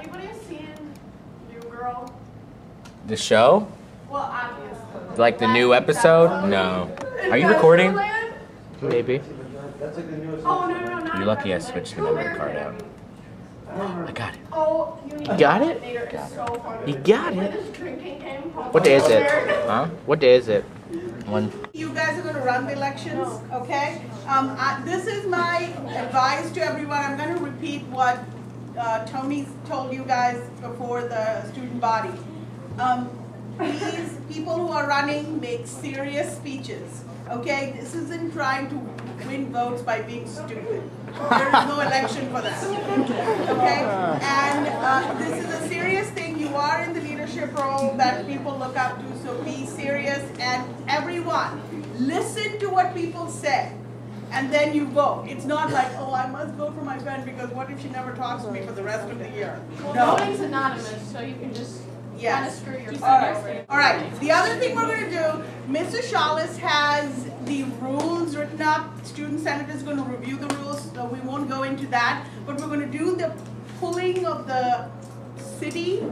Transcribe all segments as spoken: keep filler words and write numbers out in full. anybody seen New Girl? The show? Well, obviously. Like the new episode? No. Are you recording? Maybe. Oh, no, no, no. You're lucky I switched the memory card out. I got it. Oh, you, you got it? So you got it. What day is it? Huh? What day is it? One. You guys are going to run the elections, okay? Um, I, this is my advice to everyone. I'm going to repeat what uh, Tony told you guys before the student body. Um, these people who are running make serious speeches, okay? This isn't trying to win votes by being stupid. There is no election for that, okay? And uh, this is a serious thing. You are in the leadership role that people look up to, so be serious. And everyone, listen to what people say, and then you vote. It's not like, oh, I must vote for my friend because what if she never talks to me for the rest of the year? Well, no. Voting's anonymous, so you can just yes. kind of screw yourself over. Right. All right, the other thing we're going to do, Mister Shawlis has the rules written up. Student Senate is going to review the rules, so we won't go into that. But we're going to do the pulling of the city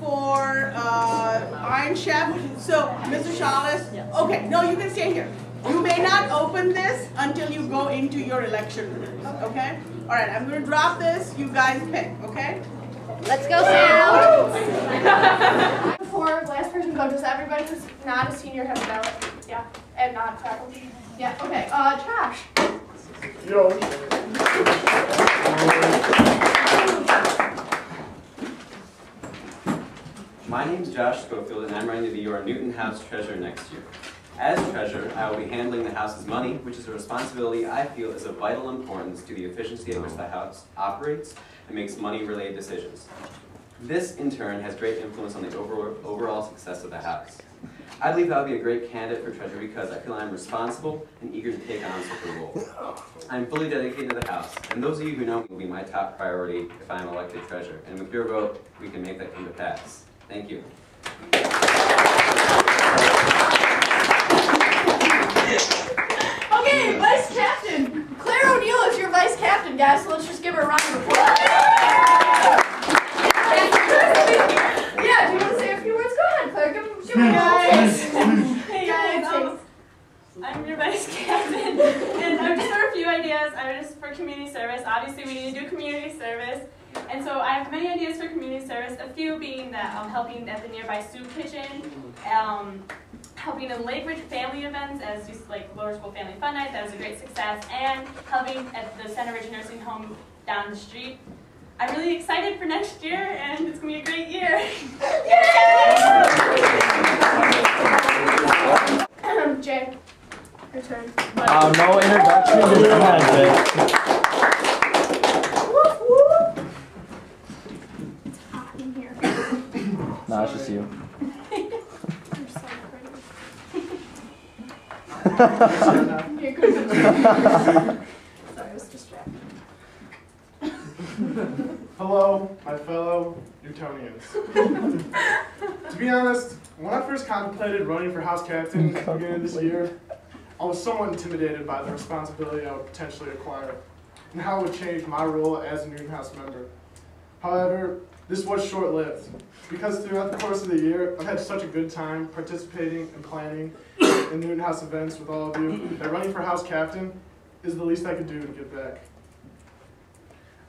for uh, Iron Chef. So, Mister Shawlis, okay, no, you can stay here. You may not open this until you go into your election rules, okay? All right, I'm going to drop this. You guys pick, okay? Let's go, Sam. Before last person go, does everybody who's not a senior have a ballot? Yeah, and not faculty. Yeah, okay. Uh, Josh. Yo. My name is Josh Schofield, and I'm running to be your Newton House treasurer next year. As treasurer, I will be handling the House's money, which is a responsibility I feel is of vital importance to the efficiency at which the House operates and makes money-related decisions. This, in turn, has great influence on the over overall success of the House. I believe I would be a great candidate for treasurer because I feel I am responsible and eager to take on such a role. I am fully dedicated to the House, and those of you who know me will be my top priority if I am elected treasurer, and with your vote, we can make that come to pass. Thank you. Okay, Vice Captain. Claire O'Neill is your Vice Captain, guys, so let's just give her a round of applause. Yeah, do you want to say a few words? Go ahead, Claire. Give them, give them guys. Hey, guys. Um, I'm your Vice Captain, and I've just got a few ideas. I'm just for community service. Obviously, we need to do community service. And so I have many ideas for community service, a few being that um, helping at the nearby soup kitchen, um, helping in Lake Ridge family events, as just like Lower School Family Fun Night, that was a great success, and helping at the Center Ridge Nursing Home down the street. I'm really excited for next year, and it's going to be a great year. Yay! Jay, your turn. Uh, no introduction. No, it's just you. You're so pretty. Sorry, I was distracted. Hello, my fellow Newtonians. To be honest, when I first contemplated running for House Captain at the beginning of this year, I was somewhat intimidated by the responsibility I would potentially acquire and how it would change my role as a Newton House member. However, this was short-lived, because throughout the course of the year, I've had such a good time participating and planning in Newton House events with all of you that running for House Captain is the least I could do to give back.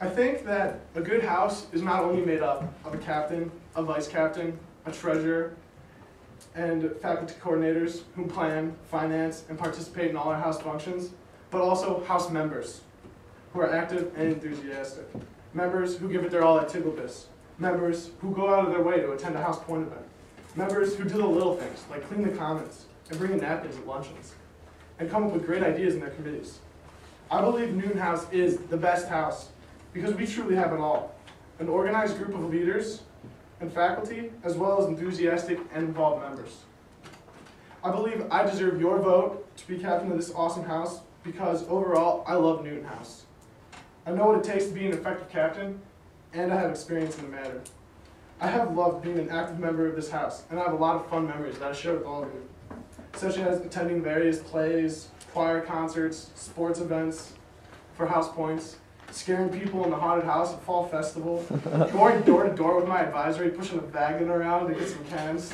I think that a good house is not only made up of a captain, a vice captain, a treasurer, and faculty coordinators who plan, finance, and participate in all our house functions, but also house members who are active and enthusiastic, members who give it their all at Tiglebus, members who go out of their way to attend a House Point event, members who do the little things, like clean the commons and bring in napkins at luncheons, and come up with great ideas in their committees. I believe Newton House is the best house because we truly have it all, an organized group of leaders and faculty, as well as enthusiastic and involved members. I believe I deserve your vote to be captain of this awesome house because overall, I love Newton House. I know what it takes to be an effective captain, and I have experience in the matter. I have loved being an active member of this house, and I have a lot of fun memories that I share with all of you, such as attending various plays, choir concerts, sports events for house points, scaring people in the haunted house at Fall Festival, going door to door with my advisory, pushing a wagon around to get some cans.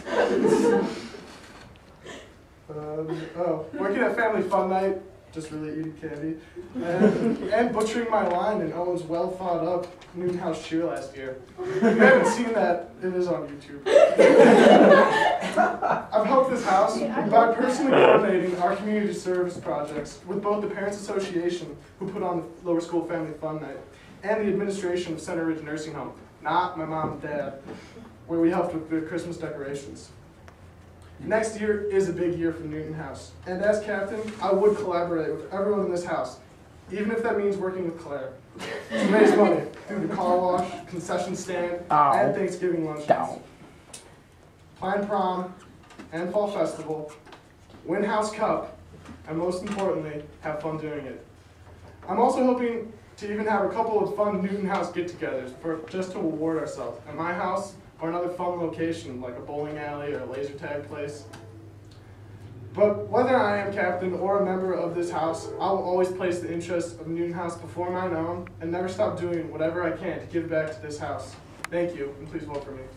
Um, oh, working at Family Fun Night, just really eating candy, and, and butchering my line in Owen's well thought up Newton House cheer last year. If you haven't seen that, it is on YouTube. I've helped this house by personally coordinating our community service projects with both the Parents Association, who put on the Lower School Family Fun Night, and the administration of Center Ridge Nursing Home, not my mom and dad, where we helped with the Christmas decorations. Next year is a big year for Newton House, and as captain, I would collaborate with everyone in this house, even if that means working with Claire. To raise money through the car wash, concession stand, Ow. and Thanksgiving lunches. Ow. Plan prom and Fall Festival, win House Cup, and most importantly, have fun doing it. I'm also hoping to even have a couple of fun Newton House get-togethers for just to reward ourselves. At my house, or another fun location, like a bowling alley or a laser tag place. But whether I am captain or a member of this house, I will always place the interests of Newton House before mine own and never stop doing whatever I can to give back to this house. Thank you, and please vote for me.